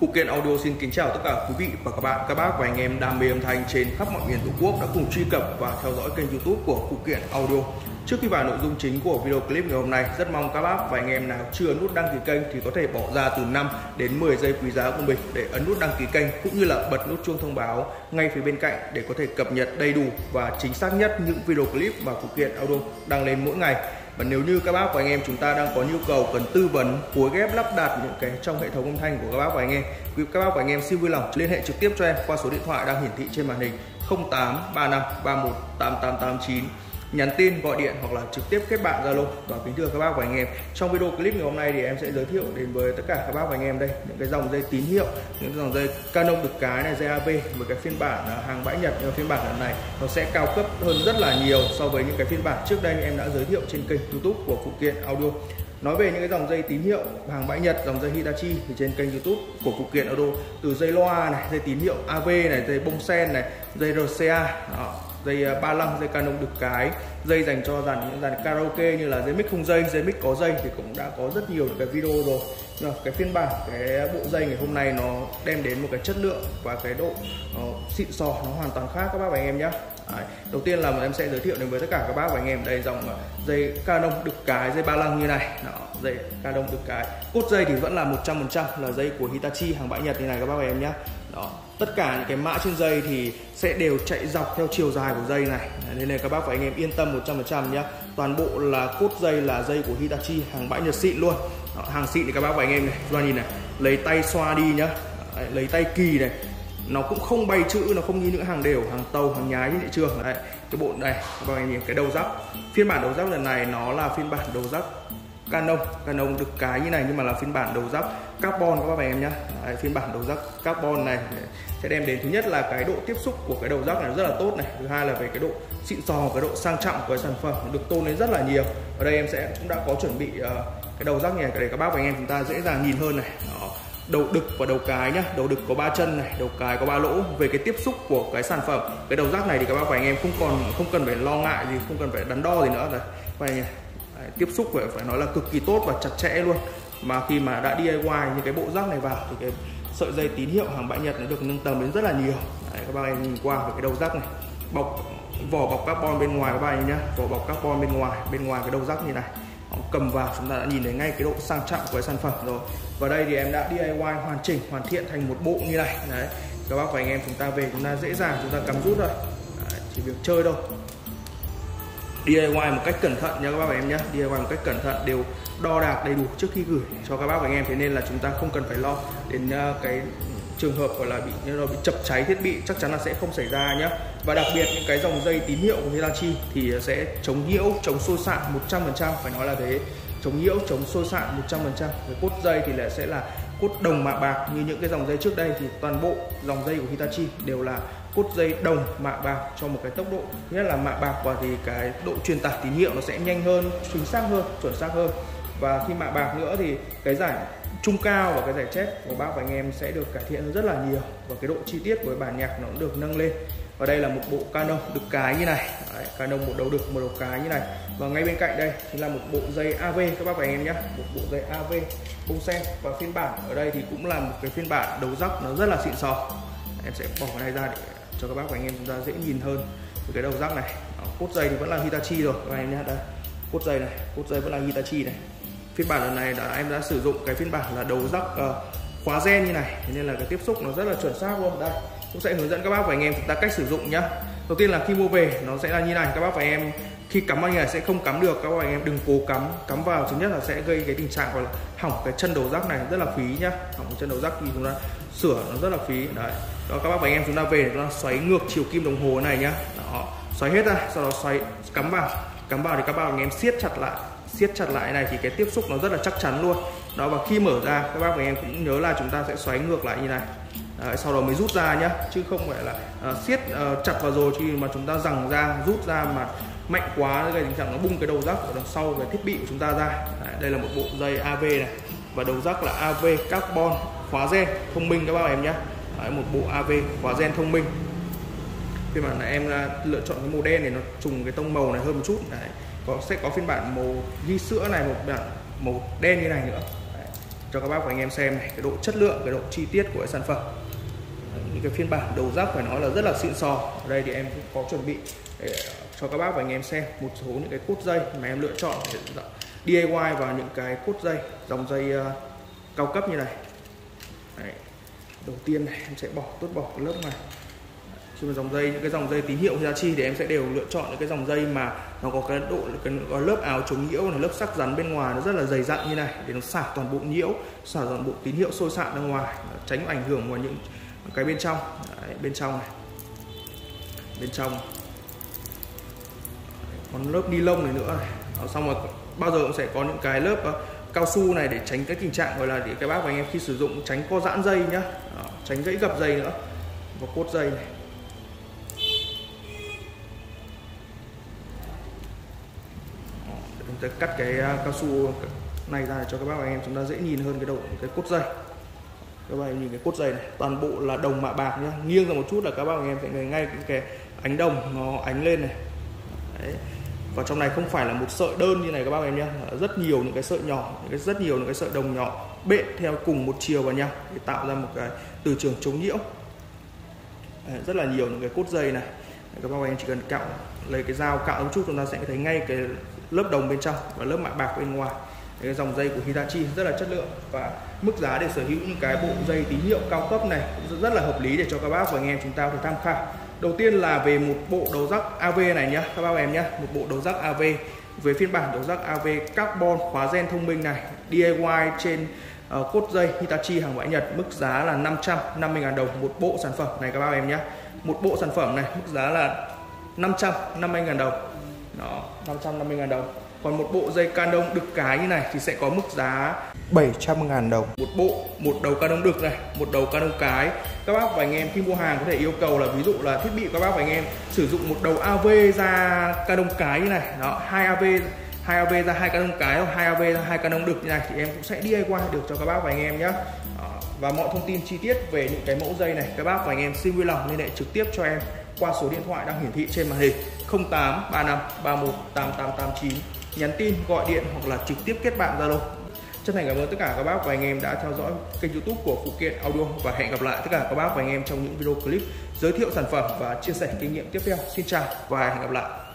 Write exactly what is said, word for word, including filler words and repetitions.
Phụ Kiện Audio xin kính chào tất cả quý vị và các bạn, các bác và anh em đam mê âm thanh trên khắp mọi miền Tổ quốc đã cùng truy cập và theo dõi kênh YouTube của Phụ Kiện Audio. Trước khi vào nội dung chính của video clip ngày hôm nay, rất mong các bác và anh em nào chưa ấn nút đăng ký kênh thì có thể bỏ ra từ năm đến mười giây quý giá của mình để ấn nút đăng ký kênh cũng như là bật nút chuông thông báo ngay phía bên cạnh để có thể cập nhật đầy đủ và chính xác nhất những video clip mà Phụ Kiện Audio đăng lên mỗi ngày. Và nếu như các bác và anh em chúng ta đang có nhu cầu cần tư vấn phối ghép lắp đặt những cái trong hệ thống âm thanh của các bác và anh em, quý các bác và anh em xin vui lòng liên hệ trực tiếp cho em qua số điện thoại đang hiển thị trên màn hình không tám ba năm ba một tám tám tám chín, nhắn tin, gọi điện hoặc là trực tiếp kết bạn Zalo. Và kính thưa các bác và anh em, trong video clip ngày hôm nay thì em sẽ giới thiệu đến với tất cả các bác và anh em đây những cái dòng dây tín hiệu, những dòng dây Canon được cái này, dây a vê với cái phiên bản hàng bãi Nhật. Phiên bản lần này nó sẽ cao cấp hơn rất là nhiều so với những cái phiên bản trước đây em đã giới thiệu trên kênh YouTube của Phụ Kiện Audio. Nói về những cái dòng dây tín hiệu hàng bãi Nhật, dòng dây Hitachi thì trên kênh YouTube của Phụ Kiện Audio, từ dây loa này, dây tín hiệu a vê này, dây bông sen này, dây rờ xê a đó, dây balance, dây canon đực cái, dây dành cho dàn những dàn karaoke như là dây mic không dây, dây mic có dây thì cũng đã có rất nhiều cái video rồi. Rồi cái phiên bản, cái bộ dây ngày hôm nay nó đem đến một cái chất lượng và cái độ uh, xịn sò nó hoàn toàn khác các bác và anh em nhé. Đầu tiên là em sẽ giới thiệu đến với tất cả các bác và anh em đây dòng dây canon đực cái, dây ba lăng như này đó, dây canon đực cái, cốt dây thì vẫn là một trăm phần trăm là dây của Hitachi hàng bãi Nhật như này các bác và em nhé. Đó, tất cả những cái mã trên dây thì sẽ đều chạy dọc theo chiều dài của dây này, nên là các bác và anh em yên tâm một trăm phần trăm nhé. Toàn bộ là cốt dây là dây của Hitachi hàng bãi Nhật xịn luôn. Đó, hàng xịn thì các bác và anh em này, các bác nhìn này, lấy tay xoa đi nhá, lấy tay kỳ này, nó cũng không bay chữ, nó không như những hàng đều, hàng tàu, hàng nhái trên thị trường. Đấy, cái bộ này các bác nhìn cái đầu giáp, phiên bản đầu giáp lần này nó là phiên bản đầu giáp Canon, Canon được cái như này nhưng mà là phiên bản đầu giáp carbon các bác và em nhá. Đấy, phiên bản đầu giáp carbon này sẽ đem đến thứ nhất là cái độ tiếp xúc của cái đầu giáp này rất là tốt này, thứ hai là về cái độ xịn sò, cái độ sang trọng của sản phẩm được tôn lên rất là nhiều. Ở đây em sẽ cũng đã có chuẩn bị uh, cái đầu giáp này để các bác và anh em chúng ta dễ dàng nhìn hơn này. Đó, đầu đực và đầu cái nhá, đầu đực có ba chân này, đầu cái có ba lỗ. Về cái tiếp xúc của cái sản phẩm, cái đầu giáp này thì các bác và anh em không còn không cần phải lo ngại gì, không cần phải đắn đo gì nữa rồi. Quay này, tiếp xúc phải phải nói là cực kỳ tốt và chặt chẽ luôn. Mà khi mà đã đê i i như cái bộ rác này vào thì cái sợi dây tín hiệu hàng bãi Nhật nó được nâng tầm đến rất là nhiều. Đấy, các bác em nhìn qua cái đầu rác này, bọc vỏ bọc carbon bên ngoài các bác em nhá, vỏ bọc carbon bên ngoài, bên ngoài cái đầu rác như này. Cầm vào chúng ta đã nhìn thấy ngay cái độ sang trọng của cái sản phẩm rồi. Và đây thì em đã đê i i hoàn chỉnh, hoàn thiện thành một bộ như này. Đấy, các bác và anh em chúng ta về chúng ta dễ dàng chúng ta cắm rút rồi. Đấy, chỉ việc chơi thôi. đê i i một cách cẩn thận nha các bác và em nhé, đê i i một cách cẩn thận, đều đo đạc đầy đủ trước khi gửi cho các bác và anh em, thế nên là chúng ta không cần phải lo đến cái trường hợp gọi là bị như là bị chập cháy thiết bị, chắc chắn là sẽ không xảy ra nhé. Và đặc biệt những cái dòng dây tín hiệu của Hitachi thì sẽ chống nhiễu, chống xô xạ một trăm phần trăm, phải nói là thế, chống nhiễu, chống xô xạ một trăm phần trăm. Với cốt dây thì lại sẽ là cốt đồng mạ bạc, như những cái dòng dây trước đây thì toàn bộ dòng dây của Hitachi đều là cốt dây đồng mạ bạc cho một cái tốc độ, nhất là mạ bạc và thì cái độ truyền tải tín hiệu nó sẽ nhanh hơn, chính xác hơn, chuẩn xác hơn. Và khi mạ bạc nữa thì cái giải trung cao và cái giải chép của bác và anh em sẽ được cải thiện rất là nhiều, và cái độ chi tiết của bản nhạc nó cũng được nâng lên. Và đây là một bộ Canon đực cái như này. Đấy, Canon một đầu đực, một đầu cái như này. Và ngay bên cạnh đây chính là một bộ dây a vê các bác và anh em nhé, một bộ dây a vê bông sen. Và phiên bản ở đây thì cũng là một cái phiên bản đầu giáp nó rất là xịn sò. Em sẽ bỏ cái này ra để cho các bác và anh em chúng ta dễ nhìn hơn với cái đầu giáp này. Đó, cốt dây thì vẫn là Hitachi rồi các em nhé. Đây, cốt dây này, cốt dây vẫn là Hitachi này. Phiên bản lần này đã em đã sử dụng cái phiên bản là đầu giáp uh, khóa gen như này, thế nên là cái tiếp xúc nó rất là chuẩn xác luôn. Đây, cũng sẽ hướng dẫn các bác và anh em chúng ta cách sử dụng nhá. Đầu tiên là khi mua về nó sẽ là như này các bác và em, khi cắm vào như này sẽ không cắm được, các bác và anh em đừng cố cắm cắm vào, thứ nhất là sẽ gây cái tình trạng gọi là hỏng cái chân đầu giáp này rất là phí nhá, hỏng cái chân đầu giáp thì chúng ta sửa nó rất là phí. Đấy, đó các bác và anh em chúng ta về chúng ta xoáy ngược chiều kim đồng hồ này nhá. Đó, xoáy hết ra, sau đó xoáy cắm vào, cắm vào thì các bác và anh em siết chặt lại, siết chặt lại này thì cái tiếp xúc nó rất là chắc chắn luôn. Đó, và khi mở ra các bác và em cũng nhớ là chúng ta sẽ xoáy ngược lại như này. Đấy, sau đó mới rút ra nhá, chứ không phải là uh, siết uh, chặt vào rồi khi mà chúng ta giằng ra rút ra mà mạnh quá cái tình trạng nó bung cái đầu giáp ở đằng sau cái thiết bị của chúng ta ra. Đấy, đây là một bộ dây a vê này, và đầu giáp là a vê carbon khóa gen thông minh các bác em nhé. Đấy, một bộ a vê khóa gen thông minh. Khi mà em uh, lựa chọn cái màu đen này nó trùng cái tông màu này hơn một chút. Đấy, có sẽ có phiên bản màu ghi sữa này, một bản màu đen như này nữa. Đấy, cho các bác và anh em xem này, cái độ chất lượng, cái độ chi tiết của cái sản phẩm. Những cái phiên bản đầu giáp phải nói là rất là xịn sò. Ở đây thì em cũng có chuẩn bị để cho các bác và anh em xem một số những cái cốt dây mà em lựa chọn để đê i y vào những cái cốt dây, dòng dây uh, cao cấp như này. Đấy. Đầu tiên này em sẽ bỏ tốt bỏ cái lớp này. Khi mà dòng dây, những cái dòng dây tín hiệu Hitachi thì em sẽ đều lựa chọn những cái dòng dây mà nó có cái độ cái lớp áo chống nhiễu, là lớp sắc rắn bên ngoài nó rất là dày dặn như này để nó xả toàn bộ nhiễu, xả toàn bộ tín hiệu sôi sạn ra ngoài, tránh ảnh hưởng vào những cái bên trong. Đấy, bên trong này, bên trong còn lớp ni lông này nữa này. Đó, xong rồi bao giờ cũng sẽ có những cái lớp uh, cao su này để tránh cái tình trạng gọi là để các bác và anh em khi sử dụng tránh co giãn dây nhá. Đó, tránh gãy gập dây nữa. Và cốt dây này, chúng ta cắt cái cao su này ra cho các bác và anh em chúng ta dễ nhìn hơn cái đầu cái cốt dây. Các bạn nhìn cái cốt dây này toàn bộ là đồng mạ bạc nhá, nghiêng ra một chút là các bác và anh em sẽ thấy ngay cái ánh đồng nó ánh lên này. Đấy. Và trong này không phải là một sợi đơn như này các bác em nhé, rất nhiều những cái sợi nhỏ, những cái rất nhiều những cái sợi đồng nhỏ bện theo cùng một chiều vào nhau để tạo ra một cái từ trường chống nhiễu. Đấy, rất là nhiều những cái cốt dây này. Đấy, các bác em chỉ cần cạo, lấy cái dao cạo một chút chúng ta sẽ thấy ngay cái lớp đồng bên trong và lớp mạ bạc bên ngoài. Đấy, cái dòng dây của Hitachi rất là chất lượng và mức giá để sở hữu những cái bộ dây tín hiệu cao cấp này cũng rất là hợp lý để cho các bác và anh em chúng ta có thể tham khảo. Đầu tiên là về một bộ đầu rắc a vê này nhá các bác em nhá, một bộ đầu rắc a vê với phiên bản đầu rắc a vê carbon khóa gen thông minh này, đê i y trên uh, cốt dây Hitachi hàng vải Nhật, mức giá là năm trăm năm mươi nghìn đồng một bộ sản phẩm này các bác em nhá. Một bộ sản phẩm này mức giá là năm trăm năm mươi nghìn đồng. Đó, năm trăm năm mươi nghìn đồng. Còn một bộ dây canon đực cái như này thì sẽ có mức giá bảy trăm nghìn đồng một bộ. Một đầu canon đực này, một đầu canon cái. Các bác và anh em khi mua hàng có thể yêu cầu là ví dụ là thiết bị các bác và anh em sử dụng một đầu a vê ra canon cái như này, đó, hai av hai av ra hai canon cái hoặc hai av ra hai canon đực như này thì em cũng sẽ đi qua được cho các bác và anh em nhé. Và mọi thông tin chi tiết về những cái mẫu dây này các bác và anh em xin vui lòng liên hệ trực tiếp cho em qua số điện thoại đang hiển thị trên màn hình không tám ba năm ba một tám tám tám chín, nhắn tin, gọi điện hoặc là trực tiếp kết bạn Zalo. Chân thành cảm ơn tất cả các bác và anh em đã theo dõi kênh YouTube của Phụ Kiện Audio và hẹn gặp lại tất cả các bác và anh em trong những video clip giới thiệu sản phẩm và chia sẻ kinh nghiệm tiếp theo. Xin chào và hẹn gặp lại.